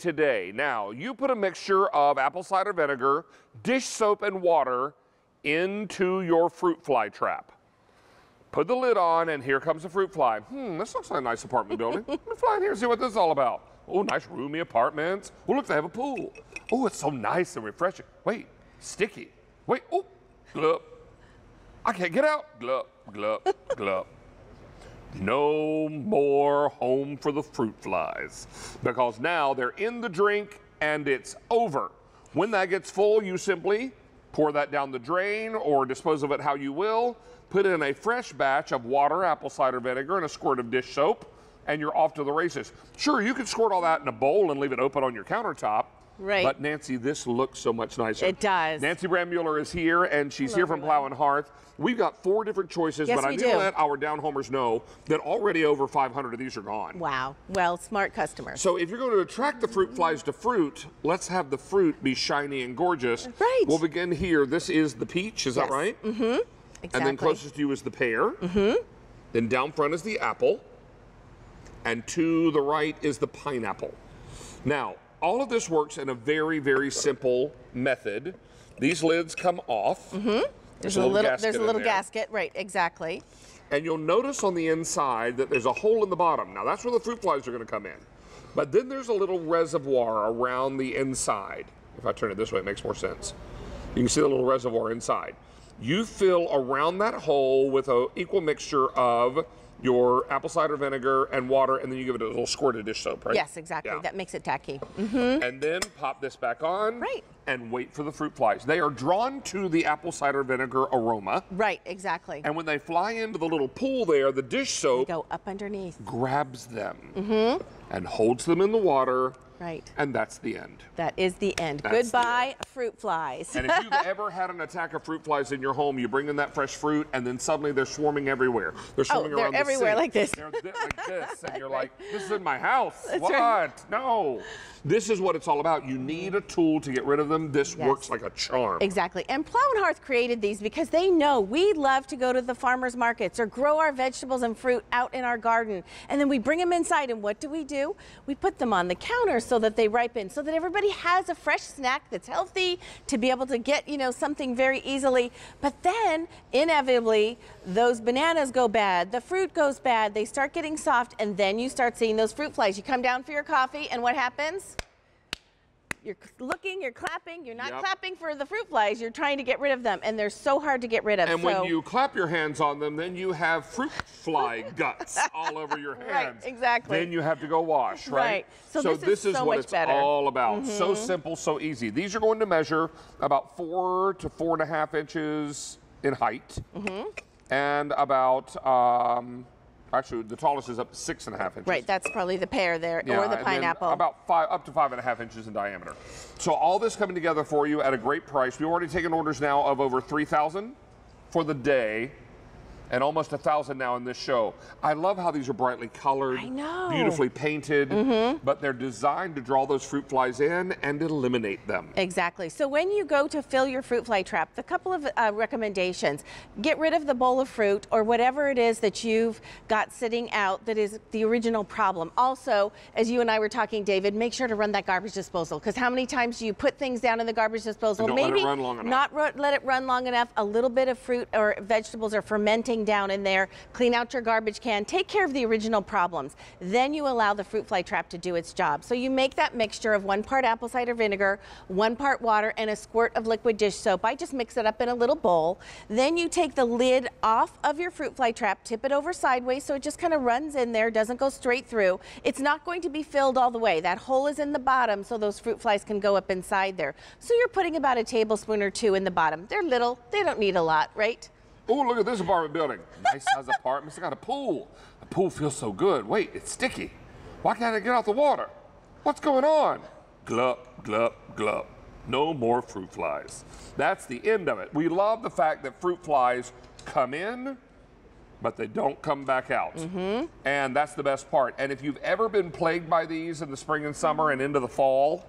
today. Now, you put a mixture of apple cider vinegar, dish soap, and water into your fruit fly trap. Put the lid on, and here comes the fruit fly. This looks like a nice apartment building. Let me fly in here and see what this is all about. Oh, nice roomy apartments. Oh, look, they have a pool. Oh, it's so nice and refreshing. Wait, sticky. Wait, oh, glup. I can't get out. Glup, glup, glup. No more home for the fruit flies, because now they're in the drink and it's over. When that gets full, you simply pour that down the drain or dispose of it how you will. Put in a fresh batch of water, apple cider vinegar, and a squirt of dish soap, and you're off to the races. Sure, you could squirt all that in a bowl and leave it open on your countertop. Right. But Nancy, this looks so much nicer. It does. Nancy Brandmuller is here, and she's here from Plow and Hearth. We've got 4 different choices, yes, but I need to let our downhomers know that already over 500 of these are gone. Wow. Well, smart customers. So if you're going to attract the fruit flies to fruit, let's have the fruit be shiny and gorgeous. Right. We'll begin here. This is the peach. Is that right? Mm-hmm. Exactly. And then closest to you is the pear. Mm-hmm. Then down front is the apple. And to the right is the pineapple. Now, all of this works in a very, very simple method. These lids come off. Mm-hmm. There's a little gasket. Right, exactly. And you'll notice on the inside that there's a hole in the bottom. Now, that's where the fruit flies are going to come in. But then there's a little reservoir around the inside. If I turn it this way, it makes more sense. You can see the little reservoir inside. You fill around that hole with an equal mixture of your apple cider vinegar and water, and then you give it a little squirt of dish soap, right? Yes, exactly. Yeah. That makes it tacky. Mm-hmm. And then pop this back on. Right. And wait for the fruit flies. They are drawn to the apple cider vinegar aroma. Right, exactly. And when they fly into the little pool there, the dish soap they go up underneath, grabs them, mm-hmm, and holds them in the water. Right. And that's the end. That is the end. Goodbye, fruit flies. And if you've ever had an attack of fruit flies in your home, you bring in that fresh fruit, and then suddenly they're swarming everywhere. They're swarming around the sink. Everywhere like this. They're like this, and you're like, this is in my house. That's what? Right. No. This is what it's all about. You need a tool to get rid of them. This works like a charm. Exactly. And Plow and Hearth created these because they know we love to go to the farmers markets or grow our vegetables and fruit out in our garden. And then we bring them inside, and what do? We put them on the counter so that they ripen, so that everybody has a fresh snack that's healthy to be able to get, you know, something very easily. But then inevitably those bananas go bad, the fruit goes bad, they start getting soft, and then you start seeing those fruit flies. You come down for your coffee, and what happens? You're looking, you're clapping, you're not clapping for the fruit flies, you're trying to get rid of them, and they're so hard to get rid of. And when you clap your hands on them, then you have fruit fly guts all over your hands. Right, exactly. Then you have to go wash, right? Right. So this is so what it's all about. Mm-hmm. So simple, so easy. These are going to measure about 4 to 4.5 inches in height, mm-hmm, and about... Actually, the tallest is up to 6.5 inches. Right, that's probably the pear there, or the pineapple. About 5 up to 5.5 inches in diameter. So all this coming together for you at a great price. We've already taken orders now of over 3,000 for the day, and almost 1,000 now in this show. I love how these are brightly colored, I know, beautifully painted, mm-hmm, but they're designed to draw those fruit flies in and eliminate them. Exactly. So when you go to fill your fruit fly trap, the couple of recommendations: get rid of the bowl of fruit or whatever it is that you've got sitting out that is the original problem. Also, as you and I were talking, David, make sure to run that garbage disposal, because how many times do you put things down in the garbage disposal? Don't maybe let it run long enough. Not let it run long enough. A little bit of fruit or vegetables are fermenting down in there. Clean out your garbage can. Take care of the original problems. Then you allow the fruit fly trap to do its job. So you make that mixture of 1 part apple cider vinegar, 1 part water, and a squirt of liquid dish soap. I just mix it up in a little bowl. Then you take the lid off of your fruit fly trap, tip it over sideways so it just kind of runs in there, doesn't go straight through. It's not going to be filled all the way. That hole is in the bottom so those fruit flies can go up inside there. So you're putting about a tablespoon or 2 in the bottom. They're little. They don't need a lot, right? Oh, look at this apartment building. Nice size apartments. They got a pool. The pool feels so good. Wait, it's sticky. Why can't I get out the water? What's going on? Glup, glup, glup. No more fruit flies. That's the end of it. We love the fact that fruit flies come in, but they don't come back out. Mm-hmm. And that's the best part. And if you've ever been plagued by these in the spring and summer and into the fall,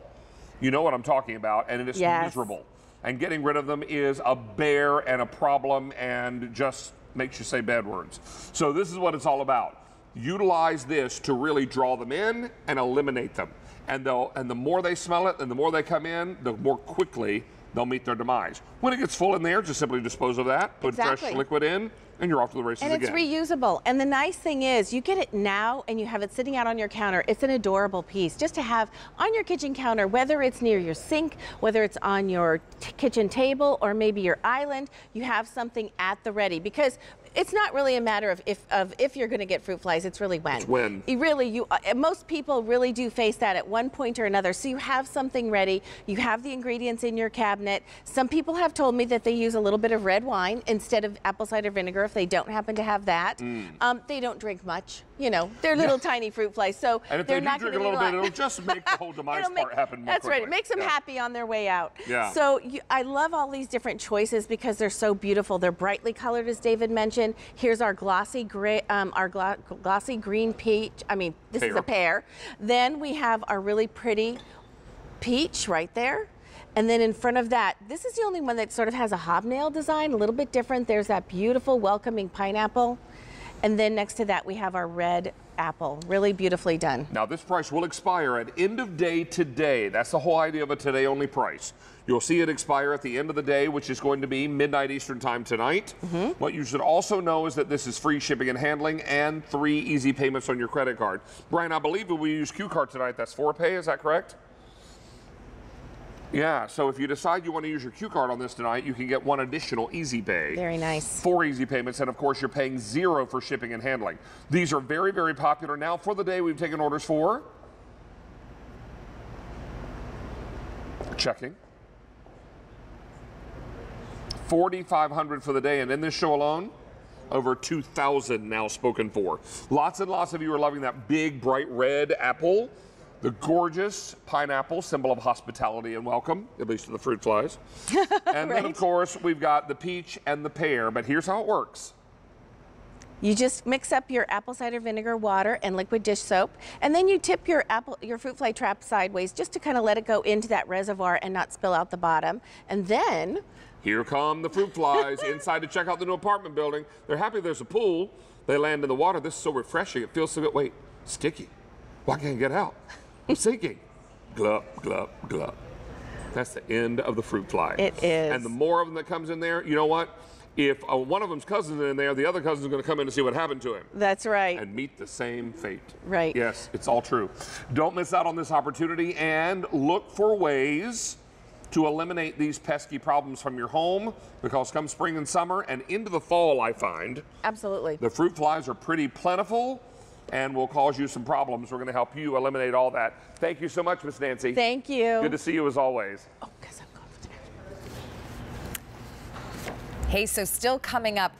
you know what I'm talking about, and it is miserable. And getting rid of them is a bear and a problem and just makes you say bad words. So this is what it's all about. Utilize this to really draw them in and eliminate them. and the more they smell it and the more they come in, the more quickly they'll meet their demise. When it gets full in there, just simply dispose of that, put fresh liquid in, and you're off to the races again. And it's reusable. And the nice thing is, you get it now and you have it sitting out on your counter. It's an adorable piece just to have on your kitchen counter, whether it's near your sink, whether it's on your kitchen table, or maybe your island, you have something at the ready. Because it's not really a matter of if you're going to get fruit flies, it's really when. It's when. Most people really do face that at one point or another. So you have something ready, you have the ingredients in your cabinet. Some people have told me that they use a little bit of red wine instead of apple cider vinegar if they don't happen to have that. They don't drink much. You know, they're little tiny fruit flies, so and if they're not going to drink a little bit, it'll just make the whole demise part happen more quickly. Right. It makes them happy on their way out. Yeah. So I love all these different choices because they're so beautiful. They're brightly colored, as David mentioned. Here's our glossy gray, glossy green peach. I mean, this is a pear. Then we have our really pretty peach right there. And then in front of that, this is the only one that sort of has a hobnail design, a little bit different. There's that beautiful, welcoming pineapple. And then next to that, we have our red apple, really beautifully done. Now this price will expire at end of day today. That's the whole idea of a today only price. You'll see it expire at the end of the day, which is going to be midnight Eastern time tonight. What you should also know is that this is free shipping and handling and 3 easy payments on your credit card. Brian, I believe if we use Q card tonight, that's 4 pay, is that correct? Yeah, so if you decide you want to use your Q card on this tonight, you can get 1 additional easy pay. Very nice. 4 easy payments, and of course you're paying 0 for shipping and handling. These are very, very popular. Now for the day, we've taken orders for checking. 4,500 for the day, and in this show alone, over 2,000 now spoken for. Lots and lots of you are loving that big, bright red apple. The gorgeous pineapple, symbol of hospitality and welcome, at least to the fruit flies. And then, of course, we've got the peach and the pear, but here's how it works. You just mix up your apple cider vinegar, water, and liquid dish soap, and then you tip your fruit fly trap sideways just to kind of let it go into that reservoir and not spill out the bottom. And then here come the fruit flies inside to check out the new apartment building. They're happy there's a pool. They land in the water. This is so refreshing. It feels so good. Wait, sticky. Why can't I get out? I'm sinking. Glup, glup, glup. That's the end of the fruit fly. It is. And the more of them that comes in there, you know what? If one of them's cousin's in there, the other cousin's going to come in to see what happened to him. That's right. And meet the same fate. Right. Yes, it's all true. Don't miss out on this opportunity and look for ways to eliminate these pesky problems from your home, because come spring and summer and into the fall, I find. Absolutely. The fruit flies are pretty plentiful and will cause you some problems. We're going to help you eliminate all that. Thank you so much, Miss Nancy. Thank you. Good to see you as always. Oh, because I'm going for dinner. Hey, so still coming up,